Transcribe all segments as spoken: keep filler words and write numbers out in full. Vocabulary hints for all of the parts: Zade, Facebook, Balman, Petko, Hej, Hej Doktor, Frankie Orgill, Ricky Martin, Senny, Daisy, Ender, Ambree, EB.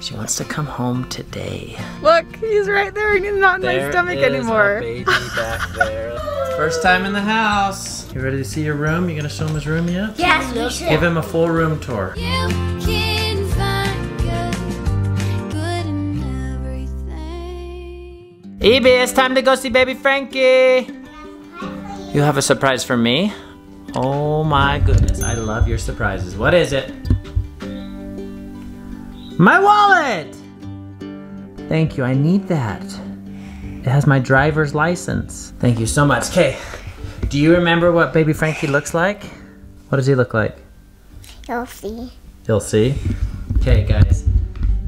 She wants to come home today. Look, he's right there and he's not in there my stomach is anymore. Our baby back there. First time in the house. You ready to see your room? You gonna show him his room yet? Yes, we should. Give him a full room tour. You can find good, good in everything. E B, it's time to go see baby Frankie. You have a surprise for me? Oh my goodness, I love your surprises. What is it? My wallet! Thank you, I need that. It has my driver's license. Thank you so much. Okay, do you remember what baby Frankie looks like? What does he look like? You'll see. You'll see? Okay guys,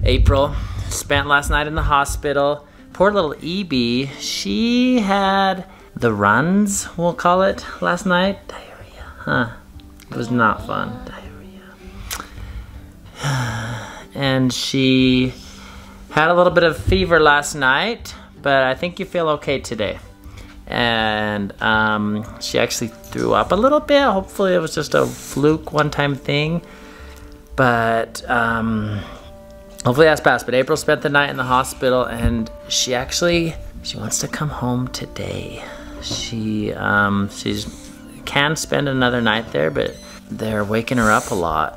April spent last night in the hospital. Poor little E B, she had the runs, we'll call it, last night. Diarrhea, huh? It was not fun, diarrhea. And she had a little bit of fever last night, but I think you feel okay today. And um, she actually threw up a little bit. Hopefully it was just a fluke, one-time thing. But um, hopefully that's passed. But April spent the night in the hospital, and she actually, she wants to come home today. She um, she's, can spend another night there, but they're waking her up a lot.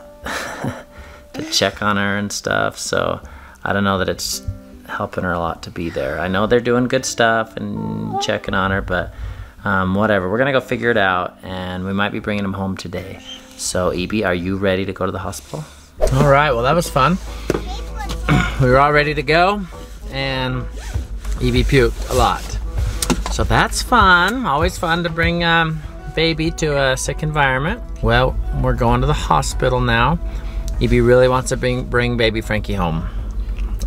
To check on her and stuff, so I don't know that it's helping her a lot to be there. I know they're doing good stuff and checking on her, but um, whatever. We're gonna go figure it out, and we might be bringing him home today. So E B, are you ready to go to the hospital? All right, well that was fun. We were all ready to go, and E B puked a lot. So that's fun, always fun to bring um, baby to a sick environment. Well, we're going to the hospital now. E B really wants to bring, bring baby Frankie home.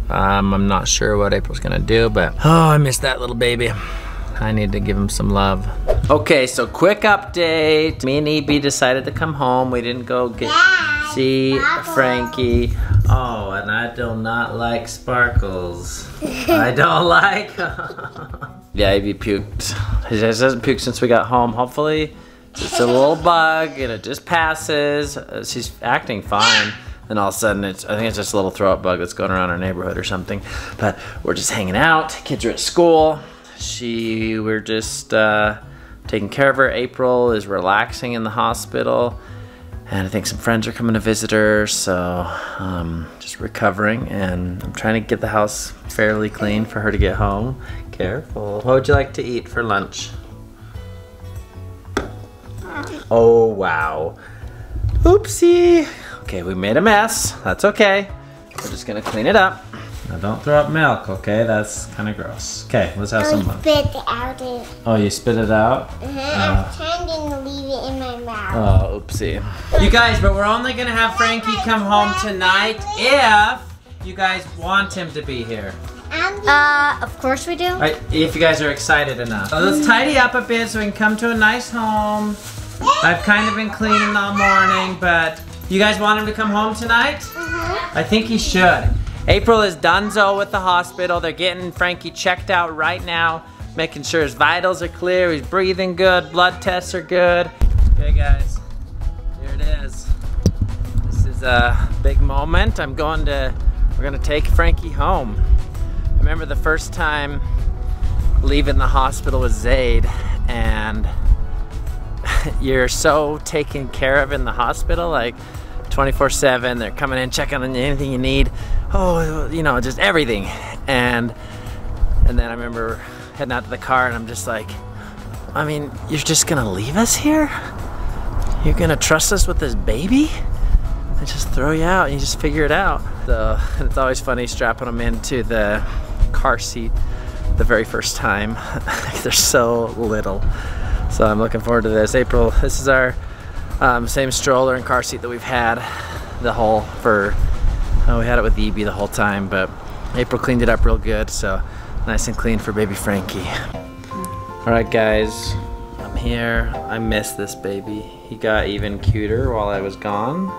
Um, I'm not sure what April's gonna do, but oh, I miss that little baby. I need to give him some love. Okay, so quick update. Me and E B decided to come home. We didn't go get, Dad, see Sparkle. Frankie. Oh, and I do not like sparkles. I don't like them. Yeah, E B puked. He hasn't puked since we got home, hopefully. It's a little bug, and it just passes. She's acting fine, and all of a sudden, it's, I think it's just a little throw-up bug that's going around our neighborhood or something. But we're just hanging out. Kids are at school. She, we're just uh, taking care of her. April is relaxing in the hospital, and I think some friends are coming to visit her. So um, just recovering, and I'm trying to get the house fairly clean for her to get home. Careful. What would you like to eat for lunch? Oh, wow. Oopsie. Okay, we made a mess. That's okay. We're just gonna clean it up. Now don't throw up milk, okay? That's kind of gross. Okay, let's have some fun. I spit it out. Oh, you spit it out? Mm-hmm. Uh, I was trying to leave it in my mouth. Oh, oopsie. You guys, but we're only gonna have Frankie come home tonight if you guys want him to be here. Uh, of course we do. All right, if you guys are excited enough. So let's tidy up a bit so we can come to a nice home. I've kind of been cleaning all morning, but you guys want him to come home tonight? Mm-hmm. I think he should. April is donezo with the hospital. They're getting Frankie checked out right now, making sure his vitals are clear, he's breathing good, blood tests are good. Okay guys, here it is. This is a big moment. I'm going to, we're gonna take Frankie home. I remember the first time leaving the hospital with Zade, and you're so taken care of in the hospital, like twenty-four seven, they're coming in, checking on anything you need. Oh, you know, just everything. And and then I remember heading out to the car, and I'm just like, I mean, you're just gonna leave us here? You're gonna trust us with this baby? They just throw you out and you just figure it out. So, and it's always funny strapping them into the car seat the very first time. They're so little. So I'm looking forward to this. April, this is our um, same stroller and car seat that we've had the whole, for, oh, we had it with E B the whole time, but April cleaned it up real good, so nice and clean for baby Frankie. All right guys, I'm here. I miss this baby. He got even cuter while I was gone.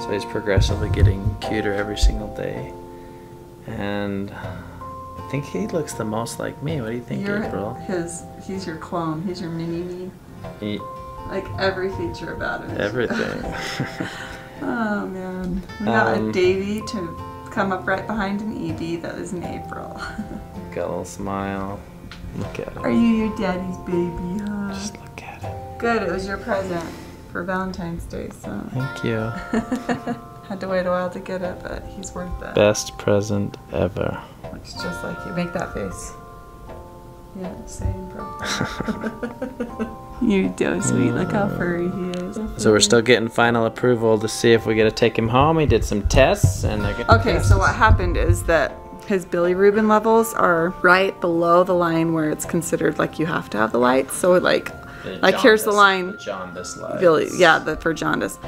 So he's progressively getting cuter every single day. And I think he looks the most like me. What do you think, You're April? His, he's your clone. He's your mini-me. He, like every feature about him. Everything. Oh man, we got um, a Davy to come up right behind an E B that was in April. Got a little smile. Look at it. Are you your daddy's baby, huh? Just look at it. Good, it was your present for Valentine's Day, so. Thank you. Had to wait a while to get it, but he's worth it. Best present ever. Looks just like you. Make that face. Yeah, same problem. You're so sweet. Look how furry he is. So we're still getting final approval to see if we're gonna take him home. He did some tests, and they're gonna. Okay, so what happened is that his bilirubin levels are right below the line where it's considered like you have to have the lights. So like, the like jaundice, here's the line. The jaundice lights. Billy, yeah, the, for jaundice.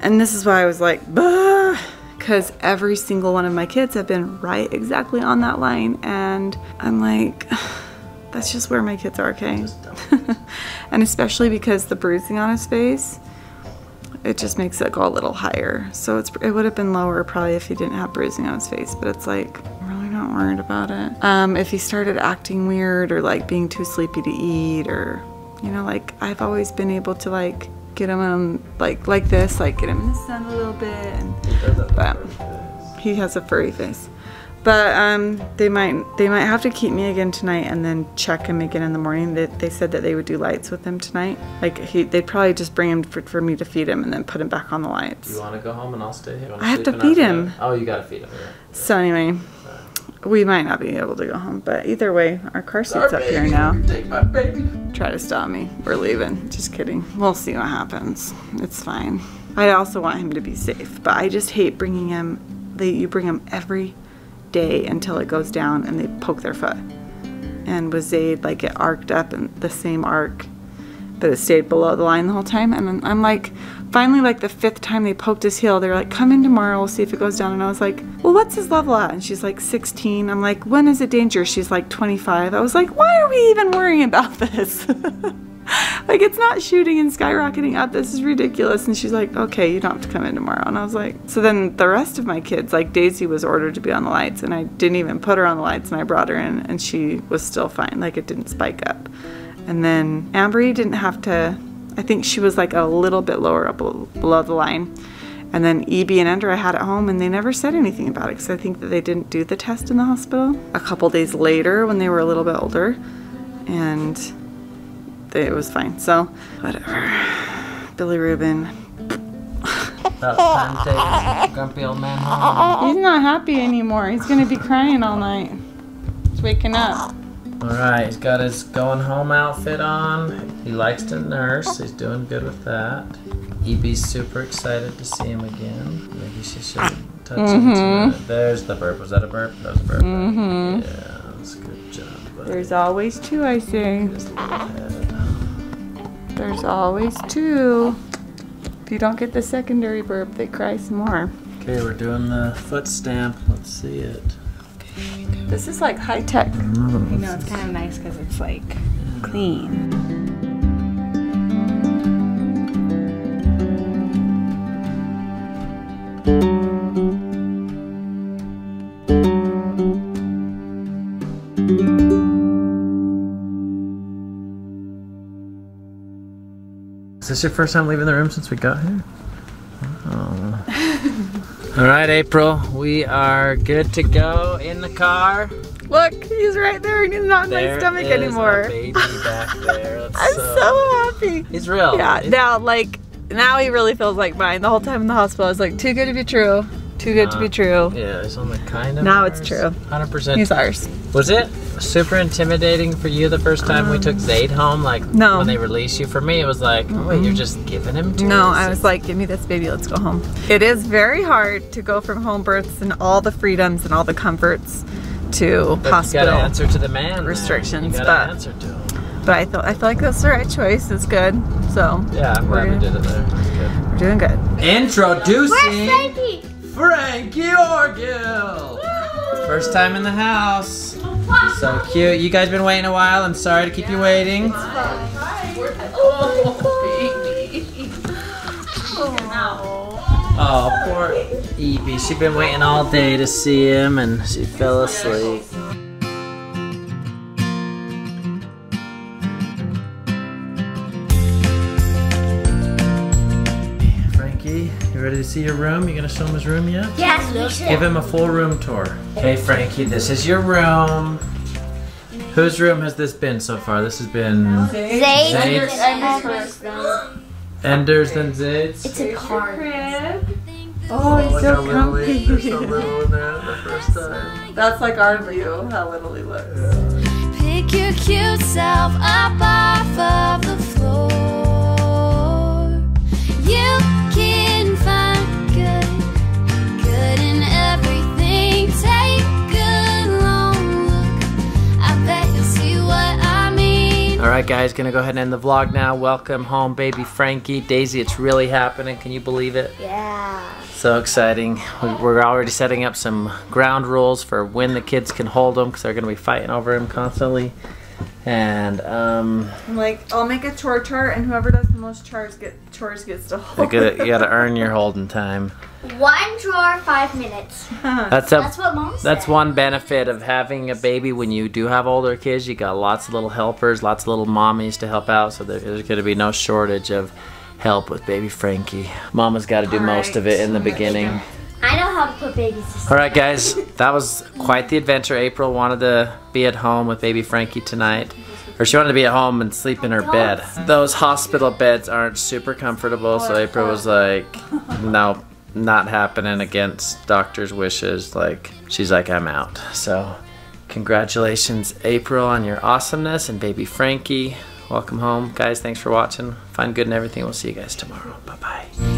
And this is why I was like, bah, because every single one of my kids have been right exactly on that line, and I'm like. That's just where my kids are, okay? And especially because the bruising on his face, it just makes it go a little higher. So it's, it would have been lower probably if he didn't have bruising on his face, but it's like, I'm really not worried about it. Um, if he started acting weird or like being too sleepy to eat or, you know, like I've always been able to like get him um, like like this, like get him in the sun a little bit, and, but he has a furry face. But um, they might they might have to keep me again tonight and then check him again in the morning. They, they said that they would do lights with him tonight. Like he, they'd probably just bring him for, for me to feed him and then put him back on the lights. You want to go home and I'll stay here? I have to feed him. Tonight? Oh, you gotta feed him. Yeah. So anyway, right. We might not be able to go home, but either way, our car seat's up here now. Take my baby. Try to stop me. We're leaving. Just kidding. We'll see what happens. It's fine. I also want him to be safe, but I just hate bringing him. They you bring him every. Day until it goes down and they poke their foot. And with Zade, like it arced up in the same arc, but it stayed below the line the whole time. And then I'm like, finally like the fifth time they poked his heel, they're like, come in tomorrow, we'll see if it goes down. And I was like, well, what's his level at? And she's like sixteen. I'm like, when is it dangerous? She's like twenty-five. I was like, why are we even worrying about this? Like it's not shooting and skyrocketing up, this is ridiculous. And she's like, okay, you don't have to come in tomorrow. And I was like, so then the rest of my kids, like Daisy was ordered to be on the lights and I didn't even put her on the lights and I brought her in and she was still fine, like it didn't spike up. And then Ambree didn't have to, I think she was like a little bit lower up below the line. And then E B and Ender I had at home and they never said anything about it because I think that they didn't do the test in the hospital. A couple days later when they were a little bit older and it was fine, so whatever. Bilirubin. About time to take grumpy old man home. He's not happy anymore. He's gonna be crying all night. He's waking up. All right, he's got his going home outfit on. He likes to nurse. He's doing good with that. E B's super excited to see him again. Maybe she should touch mm-hmm. him too. There's the burp. Was that a burp? That was a burp. Mm-hmm. Yeah, that's a good job. Buddy. There's always two, I say. There's always two. If you don't get the secondary burp, they cry some more. Okay, we're doing the foot stamp. Let's see it. Okay, this is like high tech. Mm, you know, it's kind of nice because it's like clean. Is this your first time leaving the room since we got here? Oh. All right, April, we are good to go in the car. Look, he's right there and he's not in there my stomach is anymore. Baby back there. That's I'm so, so happy. He's real. Yeah, it's now like, now he really feels like mine. The whole time in the hospital, I was like, too good to be true. Too good uh, to be true. Yeah, it's on the kind of Now ours. It's true. one hundred percent. He's ours. Was it super intimidating for you the first time um, we took Zade home? Like no. When they released you, for me it was like, oh, wait, you're just giving him to No, us. I was like, give me this baby, let's go home. It is very hard to go from home births and all the freedoms and all the comforts to but hospital. You gotta answer to the man. Restrictions, you gotta but answer to him. But I thought I feel like that's the right choice. It's good. So yeah, I'm glad we did it there. Good. We're doing good. Introducing Frankie Orgill! Woo! First time in the house. He's so cute. You guys been waiting a while. I'm sorry to keep yeah, you waiting. It's fine. Oh, baby. Oh, poor E B. She's been waiting all day to see him and she fell asleep. Frankie, you ready to to see your room? You gonna show him his room yet? Yes, we should. Give him a full room tour. Hey, Frankie, this is your room. Whose room has this been so far? This has been Zade's. Zade's. Ender's, Ender's and Zade's. It's a card. Oh, it's oh, so comfy. It's so little in there the first time. That's like our view, how little he looks. Yeah. Pick your cute self up off of the floor. You can find good, good in everything. Take a long look. I bet you'll see what I mean. Alright guys, gonna go ahead and end the vlog now. Welcome home, baby Frankie. Daisy, it's really happening. Can you believe it? Yeah. So exciting. We're already setting up some ground rules for when the kids can hold him because they're going to be fighting over him constantly. And um, I'm like, I'll make a chore chart and whoever does the most chores, get, chores gets to hold him. You got to earn your holding time. One drawer, five minutes. Huh. That's, a, that's what Mom said. That's one benefit of having a baby when you do have older kids. You got lots of little helpers, lots of little mommies to help out. So there's going to be no shortage of help with baby Frankie. Mama's got to do all most right. of it in the beginning. I know how to put babies to sleep. All right, guys, that was quite the adventure. April wanted to be at home with baby Frankie tonight, or she wanted to be at home and sleep in her bed. Those hospital beds aren't super comfortable, so April was like, "No, not happening." Against doctor's wishes, like she's like, "I'm out." So, congratulations, April, on your awesomeness and baby Frankie. Welcome home, guys. Thanks for watching. Find good in everything. We'll see you guys tomorrow. Bye-bye.